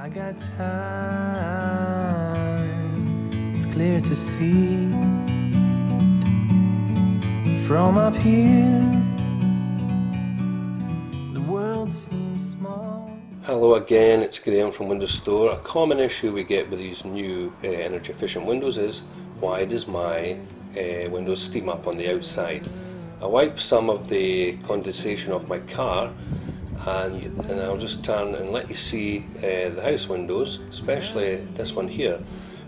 I got time, it's clear to see from up here, the world seems small. Hello again, it's Graham from Windows Store. A common issue we get with these new energy efficient windows is, why does my windows steam up on the outside? I wipe some of the condensation off my car and I'll just turn and let you see the house windows, especially this one here,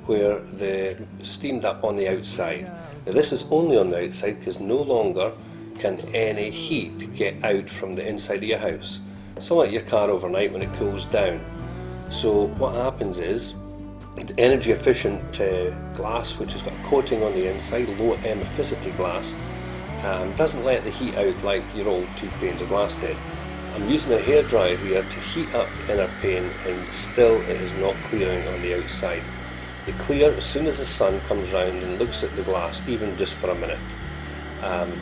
where the steamed up on the outside. Now this is only on the outside because no longer can any heat get out from the inside of your house. It's not like your car overnight when it cools down. So what happens is, the energy efficient glass, which has got a coating on the inside, low emissivity glass, doesn't let the heat out like your old two panes of glass did. I'm using a hairdryer here to heat up the inner pane and still it is not clearing on the outside. They clear as soon as the sun comes round and looks at the glass, even just for a minute.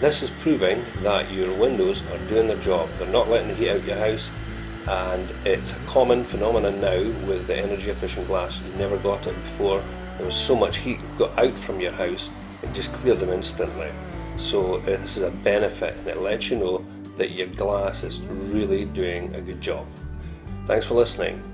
This is proving that your windows are doing their job. They're not letting the heat out your house, and it's a common phenomenon now with the energy efficient glass. You never got it before. There was so much heat got out from your house, it just cleared them instantly. So this is a benefit and it lets you know that your glass is really doing a good job. Thanks for listening.